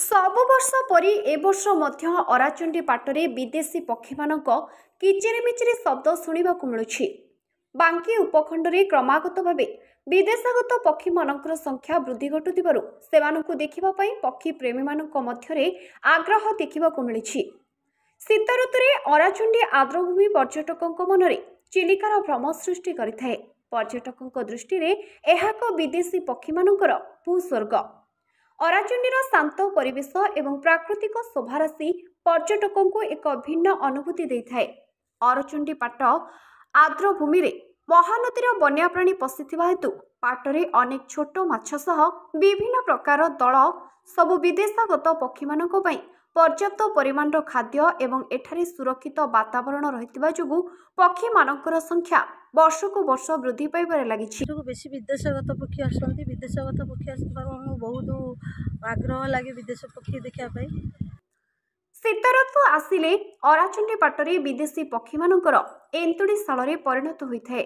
सबु वर्ष परी ए वर्ष मध्य अराचंडी पाटरे विदेशी पक्षी मानक किचिरिमिचिरि शब्द सुनिबाकु मिलुछि। बांकी उपखंडरे क्रमागत भावे विदेशागत पक्षी मानकर संख्या वृद्धि घटुथिबारु सेमानकु देखिबा पई पक्षी प्रेमी मानक मध्यरे आग्रह देखिबाकु मिलिछि। शीत ऋतुरे अराचंडी आद्रभूमि पर्यटकक मनरे चिलिकार भ्रम सृष्टि करिथाए। पर्यटकक दृष्टि रे एहाको विदेशी पक्षी मानकर भूस्वर्ग। अराचंडीर शांत परिवेश एवं प्राकृतिक शोभाराशि पर्यटकों को एक भिन्न अनुभूति देइथाए। अराचंडी पाट आर्द्रभूमि रे महानदीर वन्य प्राणी पशिथिबा हेतु पाटरे अनेक छोट माछ सह विभिन्न प्रकार दल सबु विदेशागत पक्षी मानक पई पर्याप्त परिमाणर खाद्य एवं एठारे सुरक्षित वातावरण रहितबा जोगु पक्षी मानकर संख्या वर्षक वर्ष वृद्धि पाइबार लगी। बेसी विदेशागत पक्षी आसती विदेशागत पक्षी आसमु बहुत आग्रह लगे विदेश पक्षी देखापी। शीत ऋतु आसिले अराचंडी पाटरे विदेशी पक्षी मानकर एंतुड़ी शाल परिणत होता है।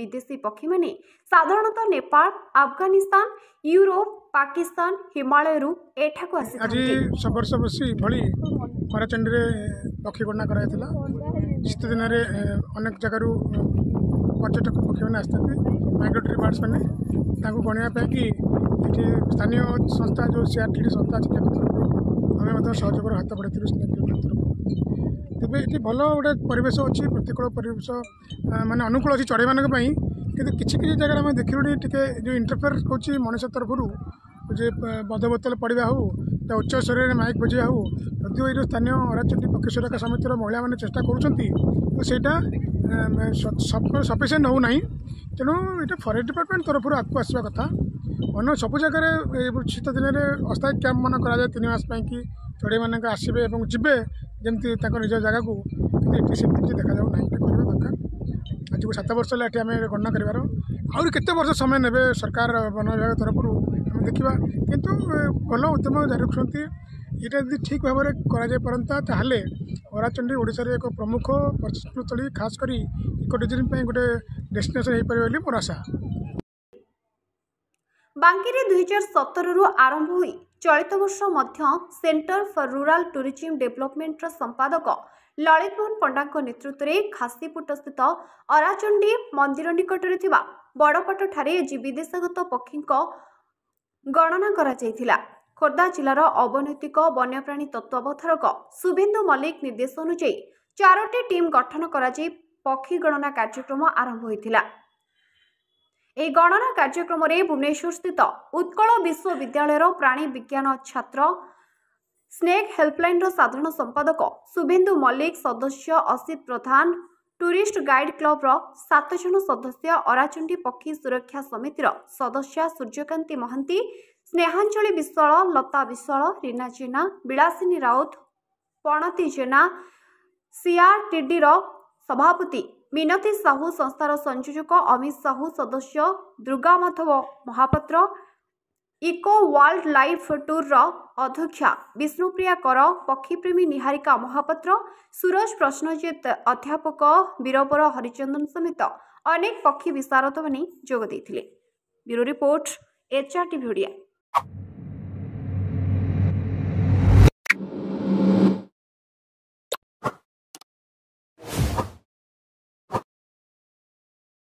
विदेशी पक्षी मैंने साधारणतः नेपाल अफगानिस्तान यूरोप पाकिस्तान हिमालय एठाकु आसी अराचंडी पक्षी गणना कराइला। शीत दिन अनेक जगह पर्यटक पक्षी मैंने आसती माइग्रेटरी बर्ड्स मैंने गणवाप कि स्थानीय संस्था जो सीआरटीडी संस्था अच्छी आम सहयोग हाथ बढ़ाई तेज ये भल गोटे परेश अच्छी प्रतिकूल परेश मानने अनुकूल अच्छी चढ़ई मानी कि किसी जगह आम देखिलुणी टे जो इंटरफेयर हो मनुष्य तरफ जे बध बोतल पड़ा हो उच्च स्वर माइक बजा हो यदि ये स्थानीय अराचंडी पक्षी सुरक्षा समितिर महिला मैंने चेष्टा कर सफिसीयंट हो ना तेणु ये फॉरेस्ट डिपार्टमेंट तरफ आपको आसवा कथा अन्य सबू जगह शीत दिन में अस्थायी कैंप मान कराए 3 मास कि चढ़ई मानक आसवे और जब जमी निज जगह को देखा जाऊना करवा दरकार। आज को 7 वर्ष ये आम गणना कर आहुरी केते वर्ष समय ने सरकार वन विभाग तरफ देखा कितु भल उद्यम जारी रखुंट यहाँ यदि ठीक भाव में करता ताहले अराचंडी ओडिशार एक प्रमुख पर्यटनस्थली खास कर इको टूरिज्म पे गोटे डेस्टिनेशन हो पारे बोली मोर आशा। बांकी 2017 रु आरंभ हुई चलित वर्ष मध्य centre for rural tourism development संपादक ललित मोहन पंडा नेतृत्व में खासीपुट स्थित अराचंडी मंदिर निकट बड़पट ठारे विदेशागत पक्षी गणना कर। खोर्धा जिलार अवनैतिक वन्यप्राणी तत्वावधारक शुभेन्दु मल्लिक निर्देश अनुसायी 4टी टीम गठन कराई पक्षी गणना कार्यक्रम आरंभ होता। यह गणना कार्यक्रम में भुवनेश्वर स्थित उत्कल विश्वविद्यालय प्राणी विज्ञान छात्र स्नेक हेल्पलाइन साधारण संपादक शुभेन्दु मल्लिक सदस्य Asit Pradhan tourist guide club 7 जन सदस्य अराचंडी पक्षी सुरक्षा समितिर सदस्य सूर्यकांति महंती स्नेहांजलि विश्वा लता विश्वा रीना जेना विलासिनी राउत प्रणती जेना सीआरटीडी सभापति मिनती साहू संस्थार संयोजक अमित साहू सदस्य Durga Madhav Mahapatra eco world life tour अध्यक्ष विष्णुप्रिया पक्षीप्रेमी निहारिका महापत्र सूरज प्रश्नजीत अध्यापक वीरवर हरिचंदन समेत अनेक पक्षी विशारद माने जोग देथिले। Bureau report HRTV।